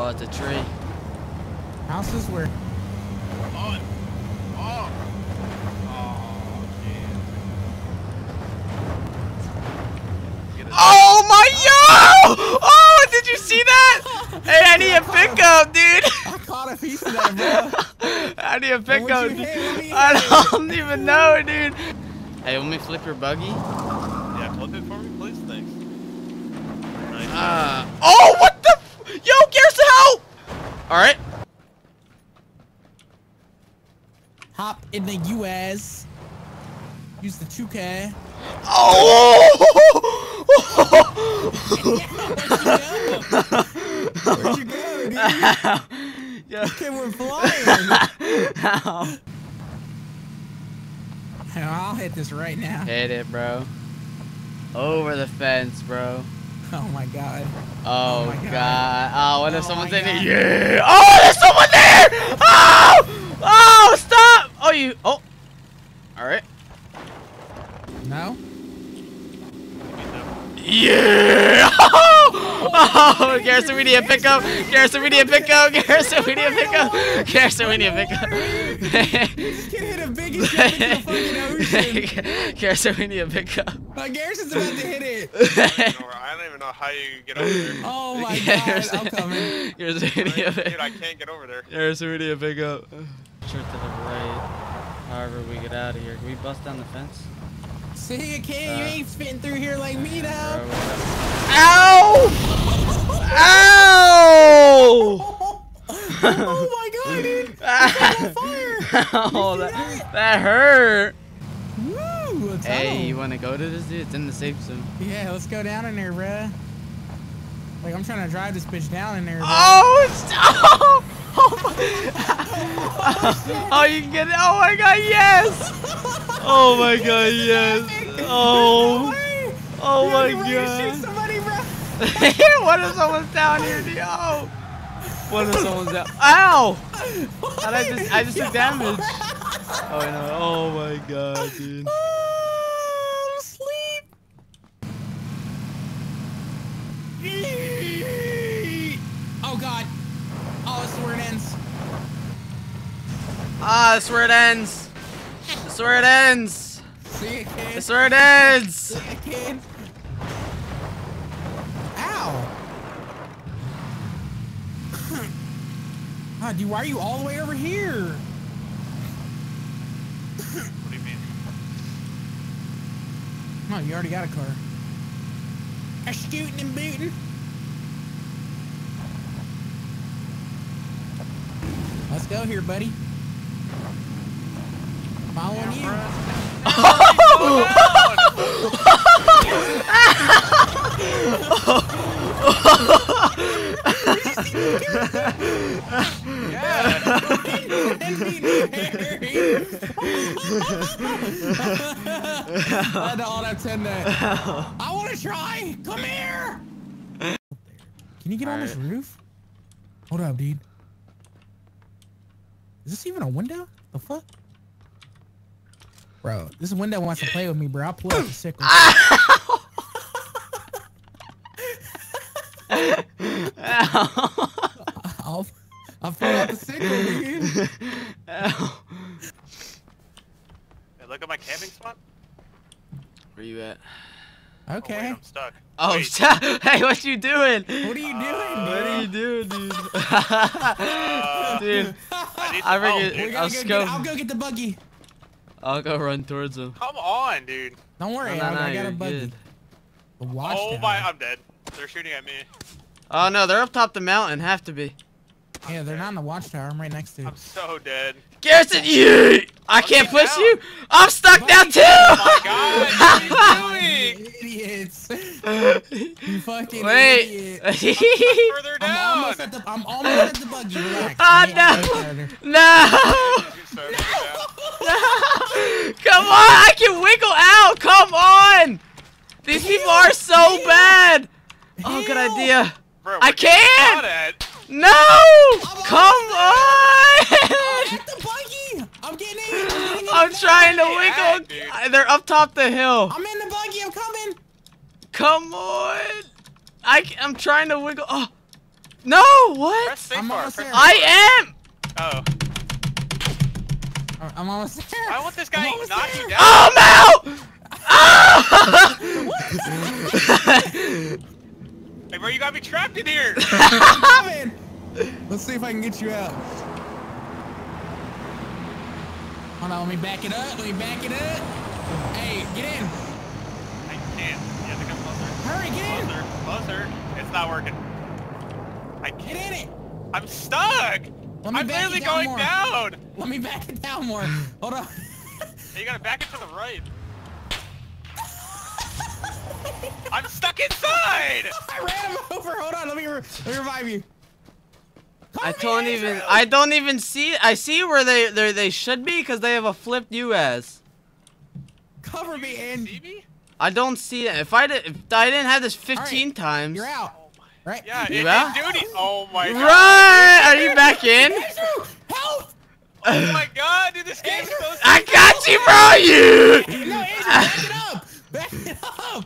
Oh, it's a tree. Houses were. Come on. Oh. Oh, man. Oh my yo! Oh, did you see that? Hey, I need a pickup, dude. I caught a piece of that, bro. I need a pickup. I don't even know, dude. Hey, let me flip your buggy. Yeah, flip it for me, please. Thanks. Nice. Oh, what the? Yo, Garrison, help! All right. Hop in the U.S. Use the 2K. Oh! Where'd you go, dude? Yeah. Okay, we're flying. Ow. I'll hit this right now. Hit it, bro. Over the fence, bro. Oh my god. Oh, oh my god. Oh, what if someone's in here? Yeah. Oh, there's someone there! Oh! Oh, stop! Oh, you. Oh. All right. No. Yeah! Oh, Garrison, we need a pickup. Garrison, we need a pickup. Garrison, we need a pickup. Garrison, we need a pickup. You just can't hit a big shot into the fucking ocean. Garrison, we need a pickup. Garrison's about to hit it. I don't even know how you get over there. Oh my god, I'm coming. Garrison, we need a pickup. Dude, I can't get over there. Garrison, we need a pickup. Sure, to the right. However, we get out of here. Can we bust down the fence? See you, kid. You ain't spitting through here like me now. Ow! Ow! Oh my god, dude! It's fire! Oh, that hurt. Woo! Hey, you want to go to this, dude? It's in the safe zone. Yeah, let's go down in there, bruh. Like I'm trying to drive this bitch down in there. Bro. Oh! Stop! Oh, you can get it! Oh my god, yes! Oh my god, yes. Oh. Oh my god. Shoot somebody, bro. What if someone's down here, dude? Oh. What if someone's down? Ow! I just took damage. Oh no. Oh my god, dude. Oh, I'm asleep. Oh god. Oh, this is where it ends. Ah, this is where it ends. That's where it ends. See ya, kid. That's where it ends. See ya, kid. Ow. God, why are you all the way over here? What do you mean? No, you already got a car. I'm scooting and booting. Let's go here, buddy. Following you. I had to all that 10 day. I want to try. Come here. Can you get on this roof? Hold up, dude. Is this even a window? The fuck? Bro, this window wants to play with me, bro. I'll pull out the sickle. Ow! Ow. I'll pull out the sickle, dude. Ow. Hey, look at my camping spot. Where you at? Okay. Oh, wait, I'm stuck. Oh, wait. Hey, what you doing? What are you doing, dude? What are you doing, dude? Dude, I'll go get the buggy. I'll go run towards him. Come on, dude. Don't worry, I got a buggy. Oh my, I'm dead. They're shooting at me. Oh no, they're up top the mountain, have to be. Yeah, they're not in the watchtower, I'm right next to you. I'm so dead. Garrison, you! I can't push you! I'm stuck now too! Oh my god, what are you doing? You idiots. You fucking idiot. I'm further down. I'm almost at the buggy, relax. Oh no! No! Come on, I can wiggle out. Come on, these people are so bad. Oh, good idea. Bro, I can't. No, come on. Get the buggy. I'm getting it. I'm trying to wiggle. They're up top the hill. I'm in the buggy. I'm coming. Come on. I'm trying to wiggle. Oh, No, what? Press space bar. I am! Oh. I'm almost there. I want this guy to knock you down. Oh, no! Oh! What? Hey, bro, you got me trapped in here. Let's see if I can get you out. Hold on, let me back it up. Let me back it up. Hey, get in. I can't. You have to come closer. Hurry, get in. Closer, closer. It's not working. I can't. Get in it. I'm stuck. I'm barely going down. Let me back it down more. Hold on. Hey, you gotta back it to the right. I'm stuck inside. I ran him over. Hold on. Let me revive you. I don't even see. I see where they should be because they have a flipped US. Cover me, Andy. I don't see it. If I didn't have this 15 times. You're out. Right? Yeah. You out? Oh my God. Right. Are you back in? Help! Oh my God, dude, this game is so. I got you, bro. You. No, Andrew, back it up. Back it up!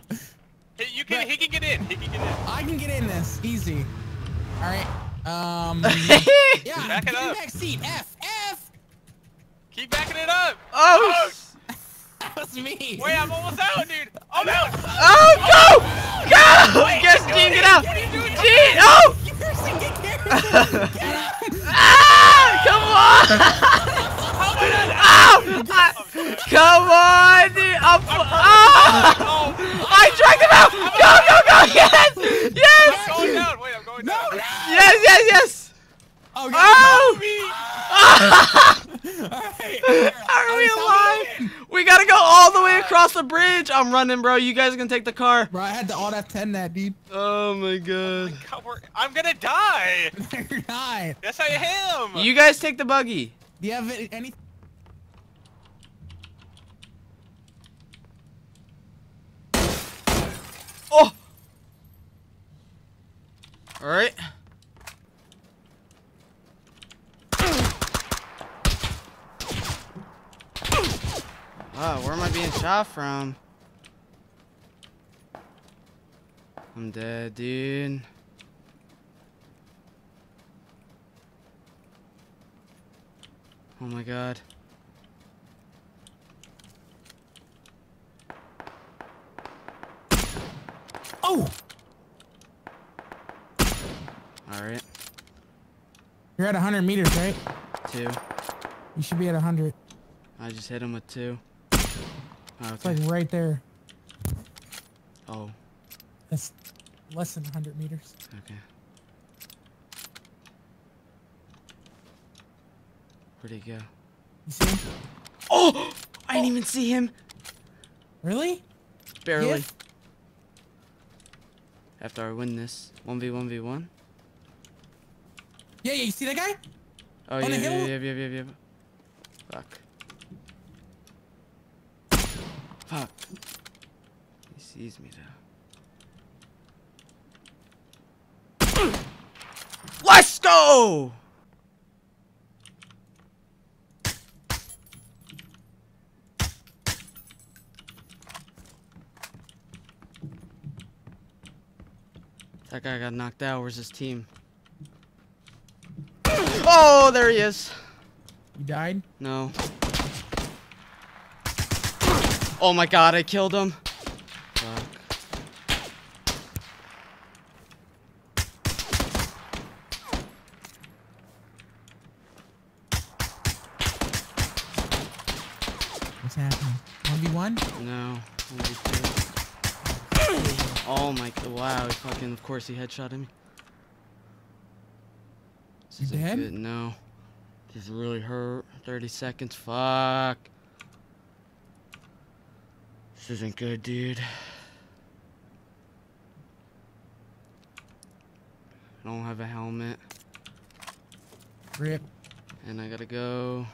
You can, he can get in. He can get in. I can get in this. Easy. Alright. Yeah, back it up. Back seat. F. F. Keep backing it up. Oh. That was me. Wait, I'm almost out, dude. Oh, no. Oh, go. Go. Yes, Gene, get out. Gene. Oh. Get out. Ah, come on. Oh, come on, dude! Oh, I dragged him out! Go, go, go! Yes! Yes! I'm going down. Wait, I'm going down. Yes, yes, yes! Oh! Are we alive? We gotta go all the way across the bridge. I'm running, bro. You guys are gonna take the car. Bro, I had to alt F10 that, dude. Oh my God. I'm gonna die. You're not. Yes, I am. You guys take the buggy. Do you have anything? Oh! All right. Oh, where am I being shot from? I'm dead, dude. Oh my God. Oh! Alright. You're at 100 meters, right? 2. You should be at 100. I just hit him with 2. Oh, okay. It's like right there. Oh. That's less than 100 meters. Okay. Where'd he go? You see him? Oh! I didn't even see him! Really? Barely. Yeah. After I win this 1v1v1. Yeah, you see that guy? Oh yeah, yeah. Fuck. Fuck. He sees me now. Let's go! That guy got knocked out. Where's his team? Oh, there he is. You died? No. Oh my God, I killed him. Fuck. What's happening? 1v1? No. 1v2. Oh my God, wow, he fucking, of course he headshotted me. This is dead? Good, no. This really hurt. 30 seconds, fuck. This isn't good, dude. I don't have a helmet. Rip. And I gotta go.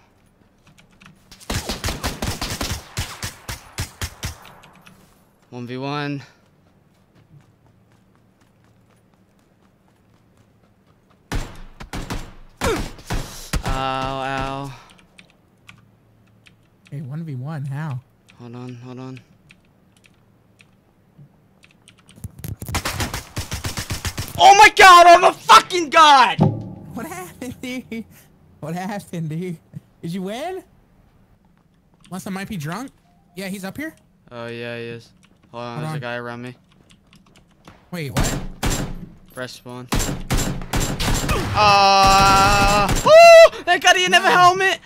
One v one. Ow! Hey, 1v1. How? Hold on, hold on. Oh my god, oh my fucking god! What happened, dude? What happened, dude? Did you win? Mustang might be drunk. Yeah, he's up here. Oh, yeah, he is. Hold on, there's a guy around me. Wait, what? Fresh spawn. Ah! Oh, thank god he didn't have a helmet!